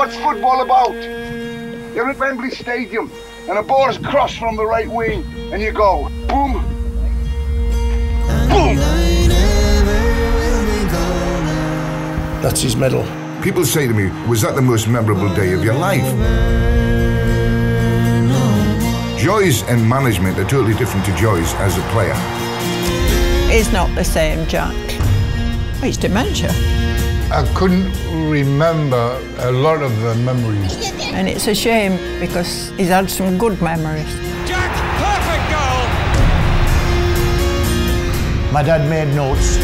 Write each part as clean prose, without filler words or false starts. What's football about? You're at Wembley Stadium and a ball is crossed from the right wing and you go boom, boom. That's his medal. People say to me, was that the most memorable day of your life? Joyce and management are totally different to Joyce as a player. It's not the same, Jack. He's dementia. I couldn't remember a lot of the memories. And it's a shame because he's had some good memories. Jack, perfect goal! My dad made notes.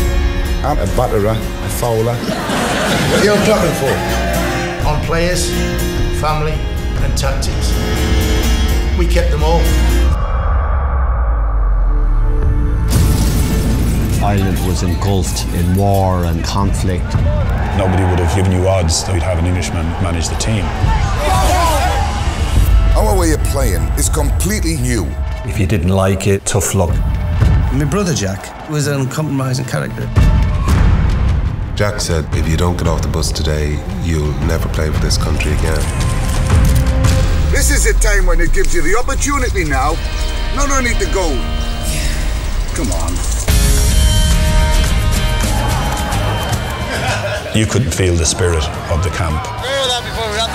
I'm a batterer, a fouler. What are you clapping for? On players, family and tactics. We kept them all. Ireland was engulfed in war and conflict. Nobody would have given you odds that we'd have an Englishman manage the team. Our way of playing is completely new. If you didn't like it, tough luck. My brother Jack was an uncompromising character. Jack said, if you don't get off the bus today, you'll never play for this country again. This is a time when it gives you the opportunity now, not only to go. Come on. You could feel the spirit of the camp. What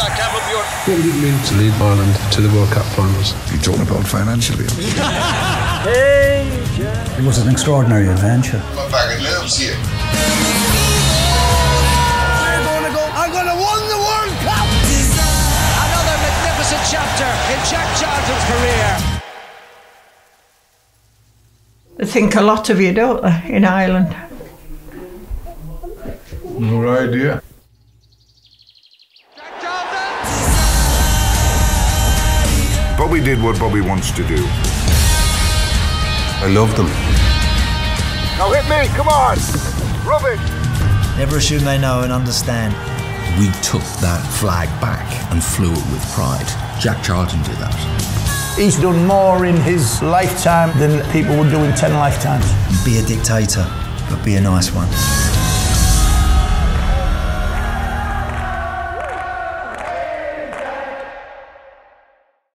did it mean to lead Ireland to the World Cup finals? You're talking about financially. It was an extraordinary adventure. My bag lives here. We're going to go. I'm going to win the World Cup. Another magnificent chapter in Jack Charlton's career. I think a lot of you don't in Ireland. No idea. Bobby did what Bobby wants to do. I love them. Now hit me, come on! Rub it! Never assume they know and understand. We took that flag back and flew it with pride. Jack Charlton did that. He's done more in his lifetime than people would do in 10 lifetimes. Be a dictator, but be a nice one.